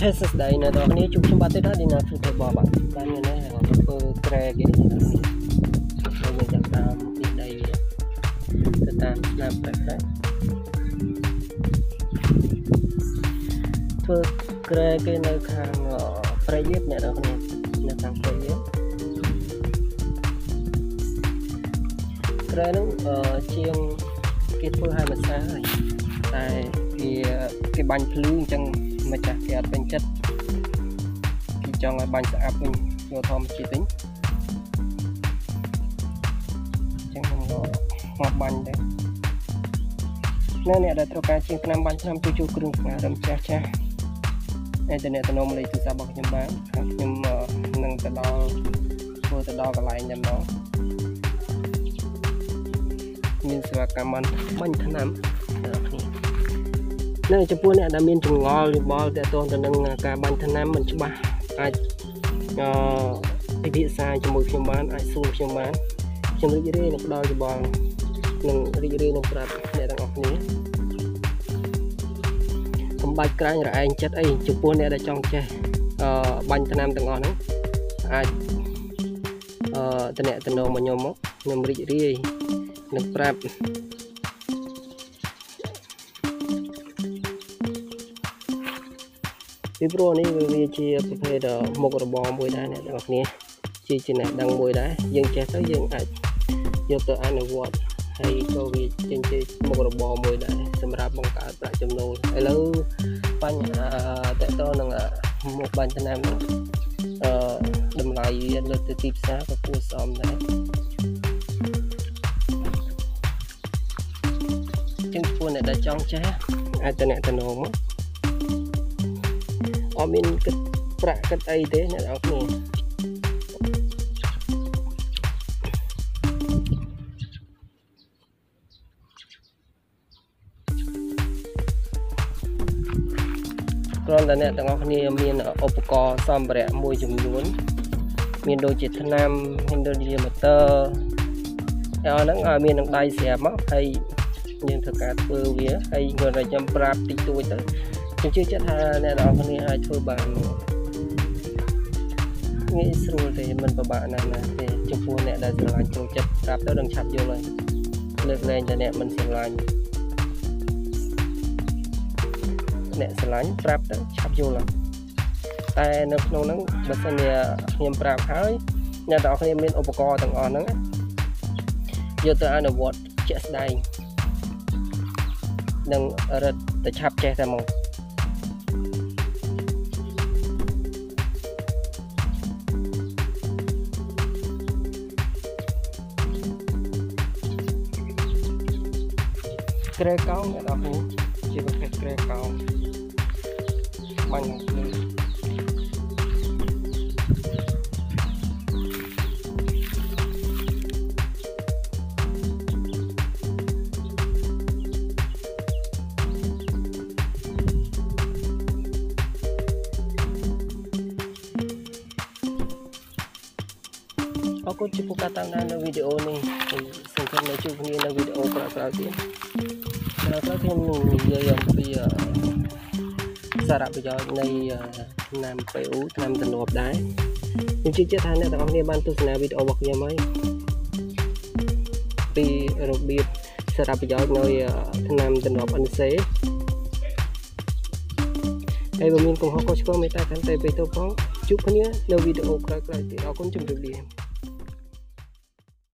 hết sức đấy nè đó anh ấy chụp chung ba tết đó đi nào chụp được bỏ bạn đang như này còn chụp tre cái bây giờ tạm đi đây tạm làm lại đấy chụp tre cái nơi hàng ở Phơi Nhất này đó anh là hàng Phơi Nhất tre nó chiêng cái phơi hai mặt sáng này tại cái bánh lươn chẳng mà chả kẹt bên chất thì cho ngoài bánh sẽ áp mình vô thom chỉ tính chẳng có ngọt bánh đấy nên này đã trộn cá chiên năm bánh năm chú cưng mà đầm cha cha nên từ này từ nôm lấy từ xa bọc nhầm bán nhưng mà nâng từ đo còn lại nhầm đó mình sẽ cảm ơn bánh thân lắm nên cho buôn này đã miên trồng ngò thì bò để tôn cho nên cả ban thân nam mình cho bà ai bị sai cho một phiên bán ai xu phiên bán trong lúc dưới này đòi cho bò nên dưới này đặt để đặt ngọc nhé không bay cái là anh chết ấy cho buôn này đã trong che ban thân nam từng ngò đấy ai tên này tên đâu mà nhôm mốc nhôm dưới này đặt vì pro này vì chia phải là một cái bò mùi đá này hoặc nè chia trên này đang mùi đá dân che tới dân ảnh dân tới ăn được quạt hay câu vì trên chơi một cái bò mùi đá xem ra bằng cả lại chấm nồi hay là ban tại to là một ban chân em đầm lại dân lên từ tiếp xá và cua xóm đấy chân cua này đã trong chá ai tên này tên hồn mất ôm in cái bạ cái tay thế này đó nè còn là nè tao không nè miền ở Poko xóm bẹ môi chùm luôn miền đôi chít Thanh Nam miền đôi địa mặt tơ ở nắng ở miền đằng Tây xẻ móc hay miền thực cả bờ vía hay người là chăm prap tí tôi tới chúng chưa chắc là nè đó con này ai thôi bạn nghĩ rồi thì mình và bạn này là thì chụp phun nè đây là chụp chặt đạp đó đang chặt vô rồi lượt lên cho nè mình sẽ lành nè sẽ lành đạp đó chặt vô rồi tại nó không nắng bớt xanh nè nhầm đạp hơi nè đó con em lên Oppo tặng on nắng giờ tôi ăn được vót chết đây đang rất để chặt che ra màu kre cao nè đó hú chỉ có cái kre cao bằng aku chụp cái tang này là video này xem cái này chụp như là video của tiên là các em mình giờ dòng bây giờ xa đạp bây giờ này làm phải ú làm tần hộp đá nhưng chưa chết thang này tao không nghe ban tôi sẽ làm video bọc nhà mới vì đặc biệt xa đạp bây giờ nơi làm tần hộp ăn xế đây và mình cùng học có mấy tay thắng tay về tao phóng chúc nhé là video của các lại thì đó cũng chừng được điểm